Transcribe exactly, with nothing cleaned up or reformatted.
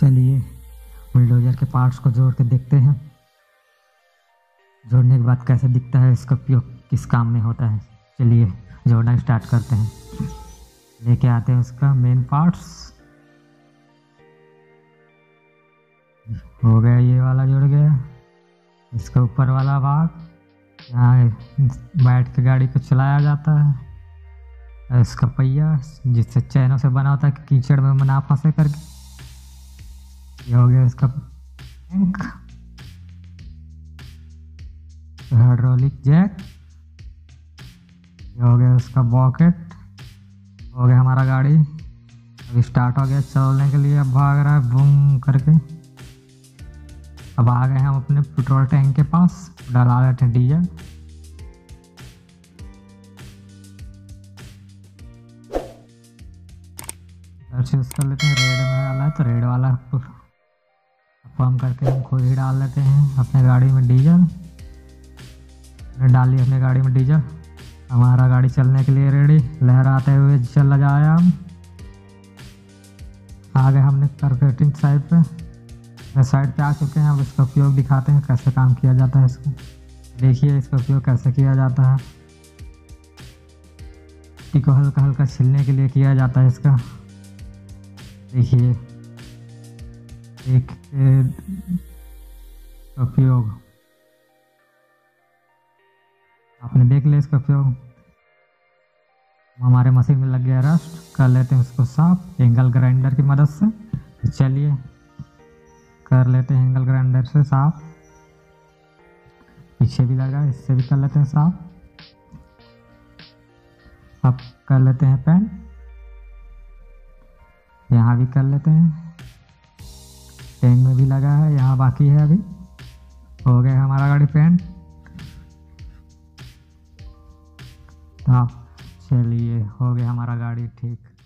चलिए बुलडोजर के पार्ट्स को जोड़ के देखते हैं। जोड़ने के बाद कैसे दिखता है, इसका उपयोग किस काम में होता है। चलिए जोड़ना स्टार्ट करते हैं। लेके आते हैं उसका मेन पार्ट्स। हो गया, ये वाला जुड़ गया, इसका ऊपर वाला भाग यहाँ बैठ के गाड़ी को चलाया जाता है, इसका पहिया जिससे चैनों से बना होता है कि कीचड़ में ना फंसे करके। ये हो गया इसका टैंक, हाइड्रोलिक जैक, ये हो गया उसका बॉकेट, हो गया हमारा गाड़ी। अब स्टार्ट हो गया चलने के लिए, अब भाग रहा है बूम करके। अब आ गए हम अपने पेट्रोल टैंक के पास, डाला लेते हैं डीजल। चूज कर लेते हैं, रेड में वाला है तो रेड वाला पंप करके हम खुद ही डाल लेते हैं अपने गाड़ी में डीजल। डाली अपने गाड़ी में डीजल, हमारा गाड़ी चलने के लिए रेडी, लहराते हुए चला जाया। हम आ गए हमने कर्वेटिंग साइड पे, साइड पे आ चुके हैं। अब इसका उपयोग दिखाते हैं कैसे काम किया जाता है। इसका देखिए, इसका उपयोग कैसे किया जाता है। मिट्टी को हल्का हल्का छिलने के लिए किया जाता है इसका। देखिए एक उपयोग आपने देख लिया, इसका उपयोग। हमारे मशीन में लग गया रस्ट, कर लेते हैं उसको साफ एंगल ग्राइंडर की मदद से। चलिए कर लेते हैं एंगल ग्राइंडर से साफ। पीछे भी लगा, इससे भी कर लेते हैं साफ। अब कर लेते हैं पेंट, यहाँ भी कर लेते हैं, टैंक में भी लगा है, यहाँ बाकी है अभी। हो गया हमारा गाड़ी पेंट। हाँ चलिए, हो गया हमारा गाड़ी ठीक।